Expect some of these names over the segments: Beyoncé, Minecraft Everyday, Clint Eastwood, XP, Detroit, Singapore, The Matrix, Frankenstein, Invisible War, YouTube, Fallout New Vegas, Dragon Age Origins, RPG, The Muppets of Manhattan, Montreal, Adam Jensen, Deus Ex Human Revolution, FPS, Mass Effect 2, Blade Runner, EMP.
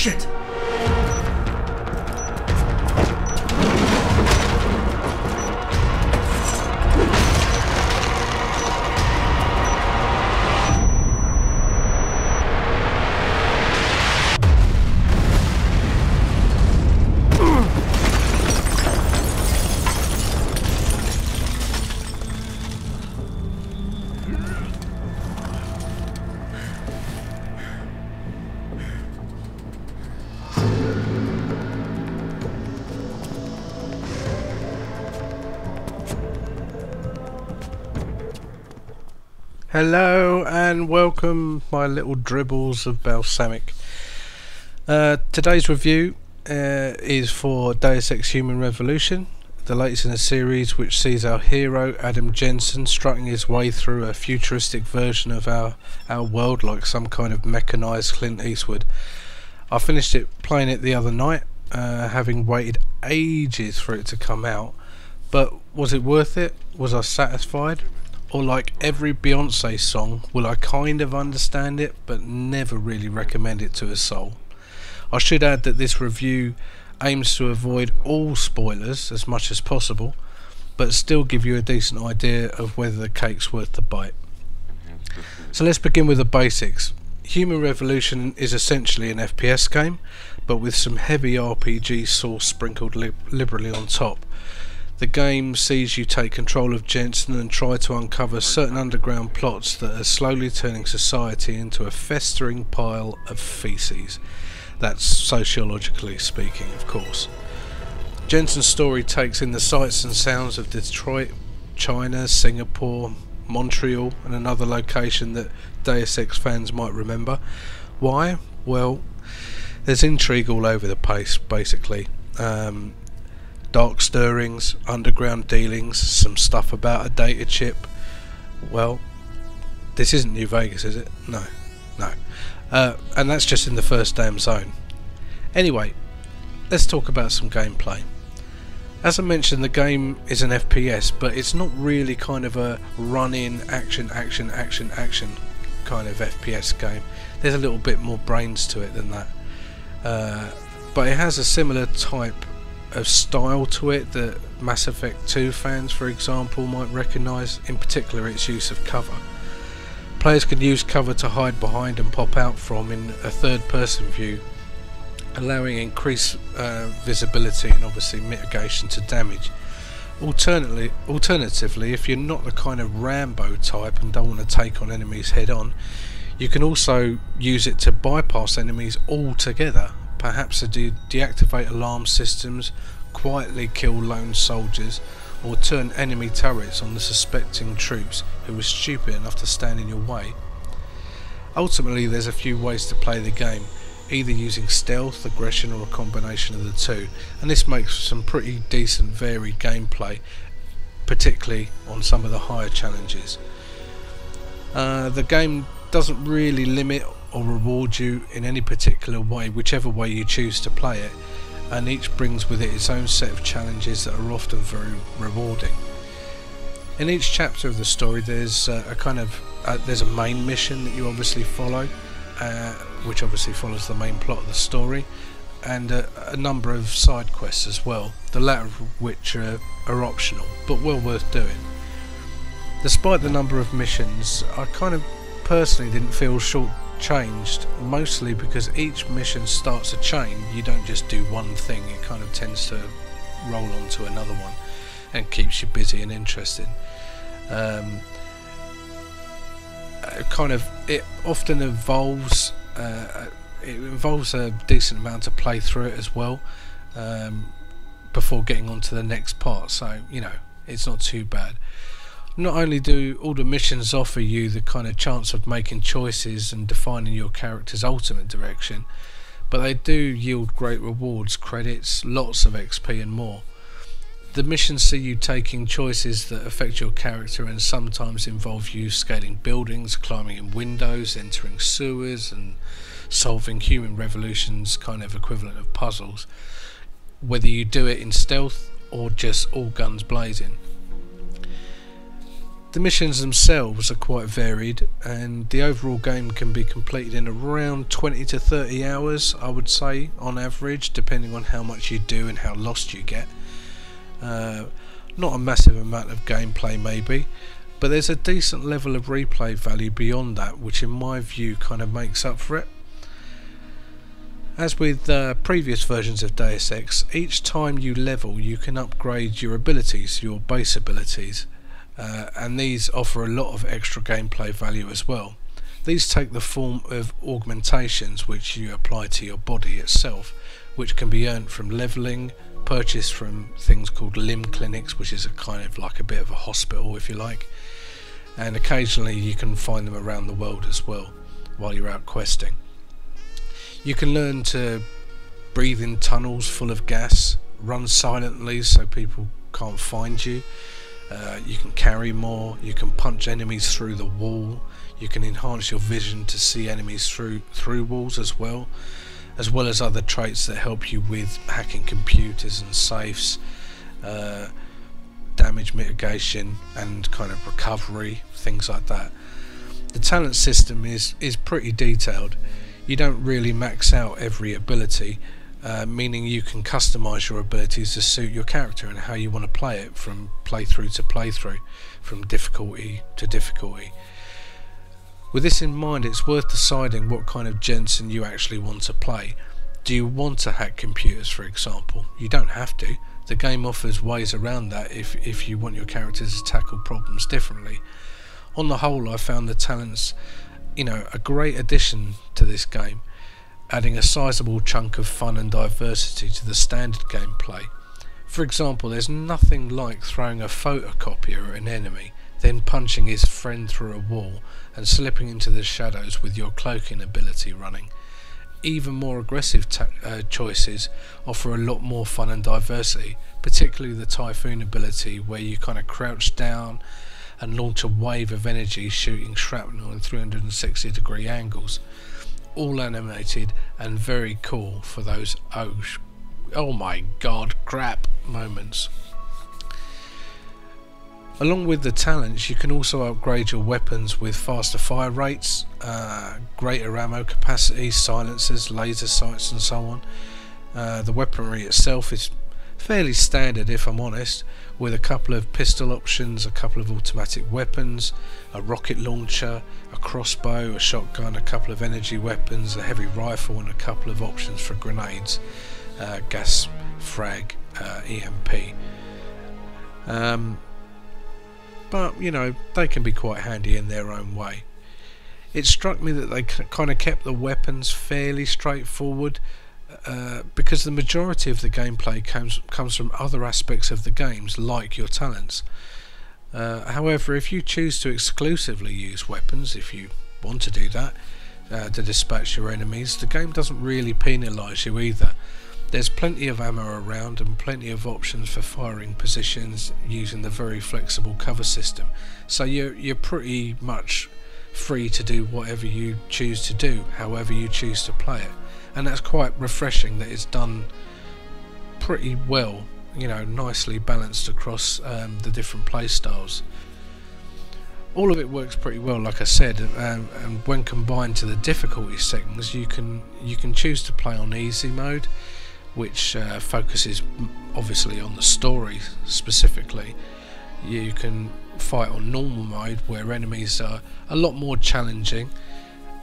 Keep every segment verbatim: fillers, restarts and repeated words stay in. Shit! Hello and welcome, my little dribbles of balsamic. Uh, today's review uh, is for Deus Ex Human Revolution, the latest in a series which sees our hero Adam Jensen strutting his way through a futuristic version of our, our world like some kind of mechanised Clint Eastwood. I finished it playing it the other night, uh, having waited ages for it to come out, but was it worth it? Was I satisfied? Or like every Beyoncé song, will I kind of understand it, but never really recommend it to a soul. I should add that this review aims to avoid all spoilers as much as possible, but still give you a decent idea of whether the cake's worth the bite. So let's begin with the basics. Human Revolution is essentially an F P S game, but with some heavy R P G sauce sprinkled lib- liberally on top. The game sees you take control of Jensen and try to uncover certain underground plots that are slowly turning society into a festering pile of feces. That's sociologically speaking, of course. Jensen's story takes in the sights and sounds of Detroit, China, Singapore, Montreal and another location that Deus Ex fans might remember. Why? Well, there's intrigue all over the place, basically. Um, Dark stirrings, underground dealings, some stuff about a data chip. Well, this isn't New Vegas, is it? No, no. Uh, and that's just in the first damn zone. Anyway, let's talk about some gameplay. As I mentioned, the game is an F P S, but it's not really kind of a run-in, action, action, action, action kind of F P S game. There's a little bit more brains to it than that. Uh, but it has a similar type of style to it that Mass Effect two fans, for example, might recognise, in particular its use of cover. Players can use cover to hide behind and pop out from in a third person view, allowing increased uh, visibility and obviously mitigation to damage. Alternately, alternatively, if you're not the kind of Rambo type and don't want to take on enemies head on, you can also use it to bypass enemies altogether, perhaps to de deactivate alarm systems, quietly kill lone soldiers, or turn enemy turrets on the suspecting troops who were stupid enough to stand in your way. Ultimately, there's a few ways to play the game, either using stealth, aggression, or a combination of the two, and this makes some pretty decent varied gameplay, particularly on some of the higher challenges. Uh, the game doesn't really limit or reward you in any particular way, whichever way you choose to play it, and each brings with it its own set of challenges that are often very rewarding. In each chapter of the story there's uh, a kind of uh, there's a main mission that you obviously follow, uh, which obviously follows the main plot of the story, and uh, a number of side quests as well, the latter of which are, are optional but well worth doing. Despite the number of missions, I kind of personally didn't feel short changed, mostly because each mission starts a chain. You don't just do one thing, it kind of tends to roll on to another one and keeps you busy and interested. Um, kind of it often evolves, uh, it involves a decent amount to play through it as well, um, before getting on to the next part, so you know, it's not too bad. Not only do all the missions offer you the kind of chance of making choices and defining your character's ultimate direction, but they do yield great rewards, credits, lots of X P and more. The missions see you taking choices that affect your character and sometimes involve you scaling buildings, climbing in windows, entering sewers and solving Human Revolution's kind of equivalent of puzzles, whether you do it in stealth or just all guns blazing. The missions themselves are quite varied, and the overall game can be completed in around twenty to thirty hours, I would say, on average, depending on how much you do and how lost you get. Uh, not a massive amount of gameplay maybe, but there's a decent level of replay value beyond that, which in my view kind of makes up for it. As with uh, previous versions of Deus Ex, each time you level you can upgrade your abilities, your base abilities, uh, and these offer a lot of extra gameplay value as well. These take the form of augmentations which you apply to your body itself, which can be earned from leveling, purchased from things called limb clinics, which is a kind of like a bit of a hospital if you like, and occasionally you can find them around the world as well while you're out questing. You can learn to breathe in tunnels full of gas, run silently so people can't find you, uh, you can carry more, you can punch enemies through the wall, you can enhance your vision to see enemies through, through walls as well, as well as other traits that help you with hacking computers and safes, uh, damage mitigation and kind of recovery, things like that. The talent system is, is pretty detailed. You don't really max out every ability, uh, meaning you can customise your abilities to suit your character and how you want to play it from playthrough to playthrough, from difficulty to difficulty. With this in mind, it's worth deciding what kind of Jensen you actually want to play. Do you want to hack computers, for example? You don't have to. The game offers ways around that if, if you want your characters to tackle problems differently. On the whole, I found the talents, you know, a great addition to this game, adding a sizable chunk of fun and diversity to the standard gameplay. For example, there's nothing like throwing a photocopier at an enemy, then punching his friend through a wall and slipping into the shadows with your cloaking ability running. Even more aggressive ta uh, choices offer a lot more fun and diversity, particularly the Typhoon ability, where you kind of crouch down and launch a wave of energy shooting shrapnel in three hundred sixty degree angles. All animated and very cool for those oh, sh oh my god crap moments. Along with the talents, you can also upgrade your weapons with faster fire rates, uh, greater ammo capacity, silencers, laser sights and so on. Uh, the weaponry itself is fairly standard, if I'm honest, with a couple of pistol options, a couple of automatic weapons, a rocket launcher, a crossbow, a shotgun, a couple of energy weapons, a heavy rifle and a couple of options for grenades, uh, gas, frag, uh, E M P. Um, but, you know, they can be quite handy in their own way. It struck me that they kind of kept the weapons fairly straightforward, Uh, because the majority of the gameplay comes comes from other aspects of the games, like your talents. Uh, however, if you choose to exclusively use weapons, if you want to do that, uh, to dispatch your enemies, the game doesn't really penalise you either. There's plenty of ammo around and plenty of options for firing positions using the very flexible cover system, so you're, you're pretty much free to do whatever you choose to do, however you choose to play it. And that's quite refreshing that it's done pretty well, you know, nicely balanced across um, the different play styles. All of it works pretty well, like I said, um, and when combined to the difficulty settings, you can you can choose to play on easy mode, which uh, focuses obviously on the story specifically. You can fight on normal mode where enemies are a lot more challenging.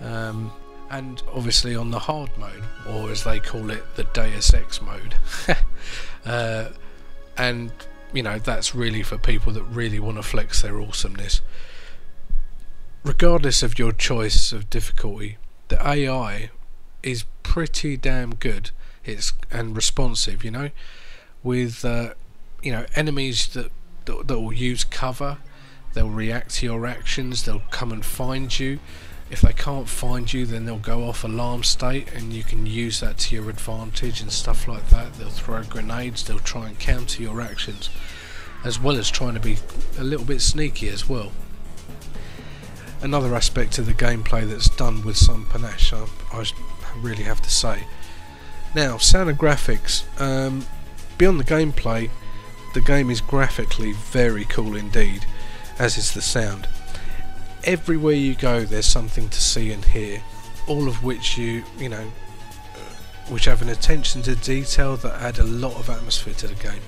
Um, and obviously on the hard mode, or as they call it, the Deus Ex mode. uh, and you know, that's really for people that really want to flex their awesomeness. Regardless of your choice of difficulty, the A I is pretty damn good. It's and responsive, you know, with uh, you know, enemies that that will use cover, they'll react to your actions, they'll come and find you. If they can't find you, then they'll go off alarm state and you can use that to your advantage and stuff like that. They'll throw grenades, they'll try and counter your actions, as well as trying to be a little bit sneaky as well. Another aspect of the gameplay that's done with some panache, I, I really have to say. Now, sound and graphics. Um, beyond the gameplay, the game is graphically very cool indeed. as is the sound. Everywhere you go there's something to see and hear, all of which you you know which have an attention to detail that add a lot of atmosphere to the game.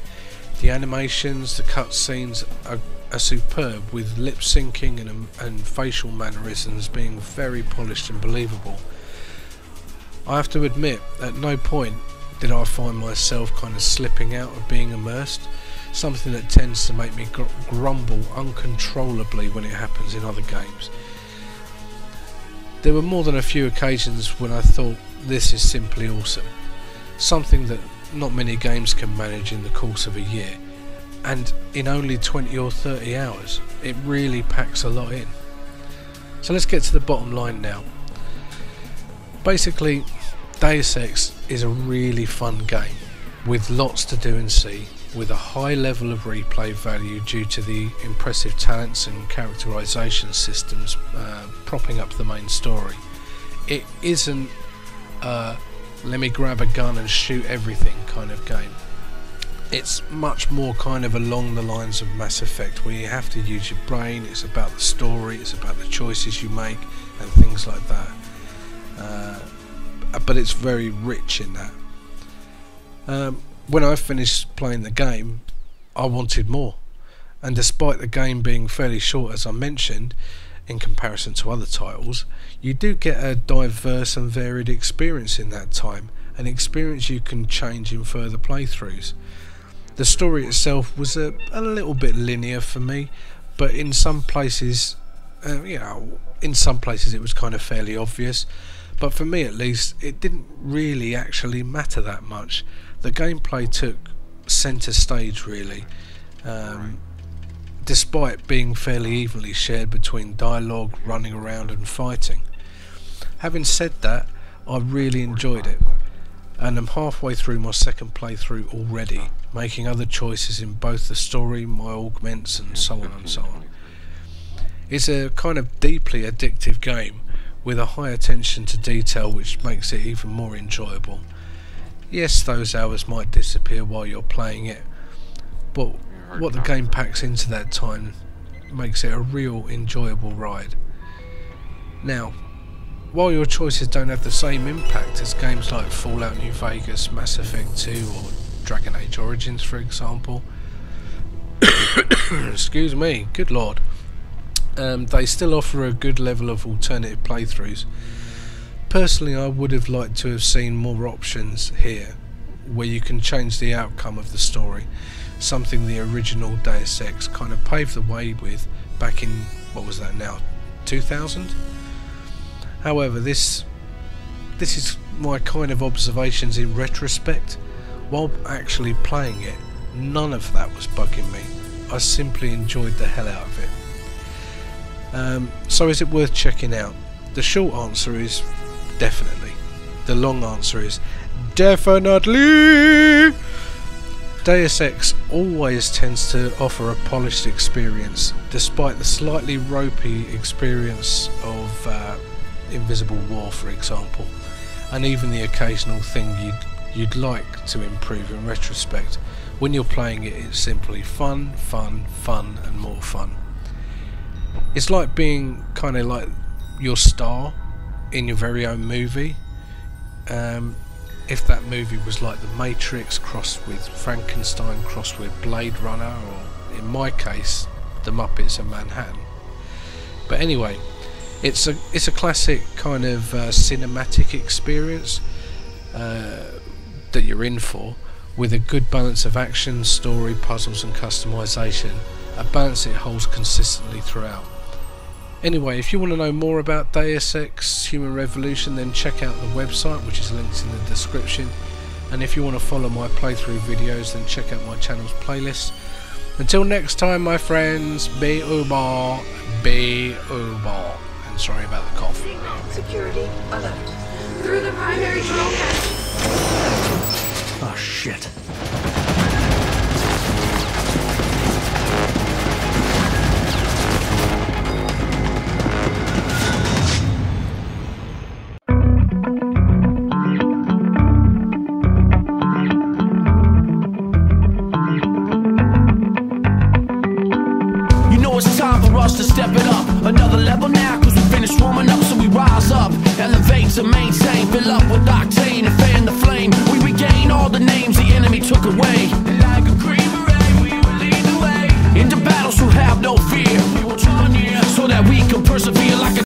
The animations, the cutscenes are, are superb, with lip syncing and, and facial mannerisms being very polished and believable. I have to admit, at no point did I find myself kind of slipping out of being immersed, something that tends to make me gr grumble uncontrollably when it happens in other games. There were more than a few occasions when I thought, this is simply awesome, something that not many games can manage in the course of a year, and in only twenty or thirty hours. It really packs a lot in. So let's get to the bottom line now. Basically, Deus Ex is a really fun game with lots to do and see, with a high level of replay value due to the impressive talents and characterization systems uh, propping up the main story. It isn't uh, let me grab a gun and shoot everything kind of game. It's much more kind of along the lines of Mass Effect, where you have to use your brain. It's about the story, it's about the choices you make and things like that, uh, but it's very rich in that. Um, when I finished playing the game, I wanted more, and despite the game being fairly short, as I mentioned, in comparison to other titles, you do get a diverse and varied experience in that time, an experience you can change in further playthroughs. The story itself was a, a little bit linear for me, but in some places, uh, you know, in some places it was kind of fairly obvious. But for me at least, it didn't really actually matter that much. The gameplay took centre stage really, um, despite being fairly evenly shared between dialogue, running around and fighting. Having said that, I really enjoyed it, and I'm halfway through my second playthrough already, making other choices in both the story, my augments and so on and so on. It's a kind of deeply addictive game, with a high attention to detail which makes it even more enjoyable. Yes, those hours might disappear while you're playing it, but what the game packs into that time makes it a real enjoyable ride. Now, while your choices don't have the same impact as games like Fallout New Vegas, Mass Effect two or Dragon Age Origins for example, excuse me, good lord, um, they still offer a good level of alternative playthroughs. Personally, I would have liked to have seen more options here, where you can change the outcome of the story, something the original Deus Ex kind of paved the way with back in, what was that now, two thousand? However, this this is my kind of observations in retrospect. While actually playing it, none of that was bugging me. I simply enjoyed the hell out of it. Um, so is it worth checking out? The short answer is definitely. The long answer is definitely! Deus Ex always tends to offer a polished experience, despite the slightly ropey experience of uh, Invisible War for example, and even the occasional thing you'd, you'd like to improve in retrospect. When you're playing it, it's simply fun, fun, fun and more fun. It's like being kind of like your star in your very own movie. Um, If that movie was like The Matrix crossed with Frankenstein crossed with Blade Runner, or in my case The Muppets of Manhattan. But anyway, it's a it's a classic kind of uh, cinematic experience uh, that you're in for, with a good balance of action, story, puzzles and customization, a balance it holds consistently throughout. Anyway, if you want to know more about Deus Ex Human Revolution, then check out the website, which is linked in the description, and if you want to follow my playthrough videos, then check out my channel's playlist. Until next time my friends, be uber, be uber, and sorry about the cough. Security alert. Through the primary control panel. Oh shit. the way. And like a green beret, we will lead the way. Into battles who have no fear, we will draw near, so that we can persevere like a